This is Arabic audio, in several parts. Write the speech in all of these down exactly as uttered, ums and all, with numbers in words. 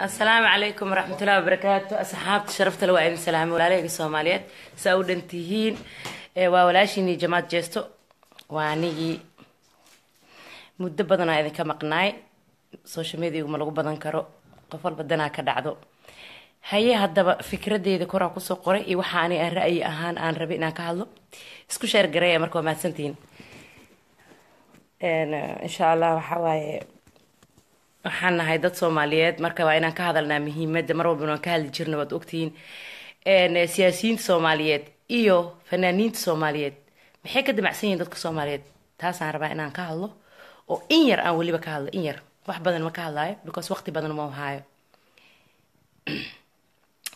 السلام عليكم ورحمة الله وبركاته. أصحاب شرفت الوعي سلام وعليك الصوماليات سأودن تهين وولاشيني جماعة جيستو وعني مدة بدنا إذا كم قناي سوشيال ميديا وملقو بدنا كرو قفل بدنا كدعدو هي هذا فكرة دي إذا كورا قصو قري وحاني الرأي أهان عن ربينا كهلو إسكو شر جريا مركو مع سنتين إن شاء الله حواي وحنا هيدا الصوماليات مركب عينا كهذا مهمة مرة بنو كهل جرنا وتوقتين إن سياسيين صوماليات إيو فنانين صوماليات محيك دم عسين ضد الصوماليات تاسع ربعنا كهله أو إنير أو اللي بكهله إنير واحد بدل ما كهله بقص وقتي بدل ما هو هاي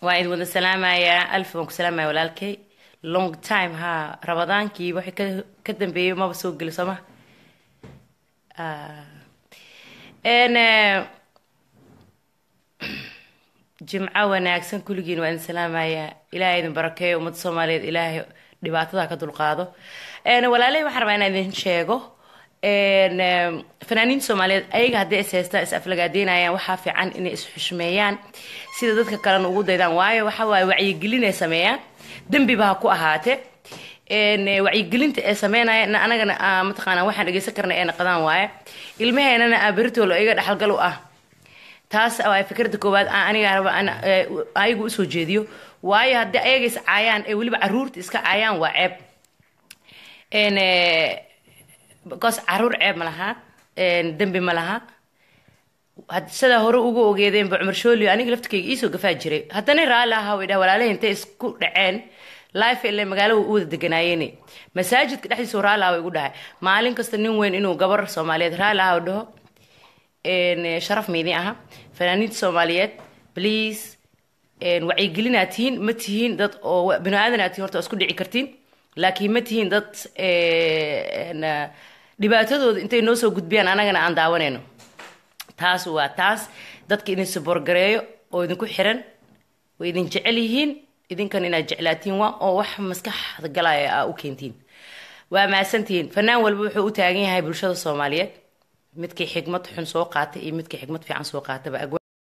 وعيد ود السلامة يا ألف وسلامة ولا الكي long time ها رمضان كي وحي كدم بيه ما بسوق اللي سمح آه. أنا جمعة وناكسن كل جين وأن سلامة يا إلهي بركة ومد صوماليات إلهي دبعتها كدول قاضو أنا ولا لي بحرب أنا ذهن شاقو أنا فنانين صوماليات أي قاعد أساسا أسأفلق قاعدين أيا وحافي عن إني إسحشميان سيدا ضدك كلام وجود إذا واي وحوا وعي قلنا سميان دنبي بهاكو أهاته إن وعي قلنت سمينا إن أنا أنا متقنة واحد جي سكرنا أنا قدام واي المهم أنا أبرته لو أيقد حلقة لو أه تاس أو فكرت كوباد أنا أعرف أنا أيجو سو جديو واي هدا أيجس عيان واللي بعرورت إسك عيان وعب إن بقص عرور عب ملها إن دم بملها هاد سدا هرو أجو وجدين بعمر شولي أنا قلت كي إيسو قفاجري حتى أنا رالها وده ولا لين تيسكو عين لايف اللي مقاله وود دجنايني مساجد كده حسوا رالها ويقولها معلن كستنين وين إنه جبر صوماليات رالها وده إن شرف ميديعها فنانين صوماليات بليز إن وعيقلنا تين متين ضد أو بنوعنا تين ورت أسكون عكرتين لكن متين ضد إن دبعته أنت الناس وجود بيان أنا جنا عند عوانينه تاس وتاس ضد كإن سبورجريو أو إذا كل حرن وإذا نجعلهن إذن كان إنا جعلاتين أو وح مسكح ضجلاء أو كينتين ومع سنتين فنان والبوحو تاعين هاي بالشدة الصوماليات متكي حكمة حن سوقات إيه متكي حكمة في عن سوقات بقى.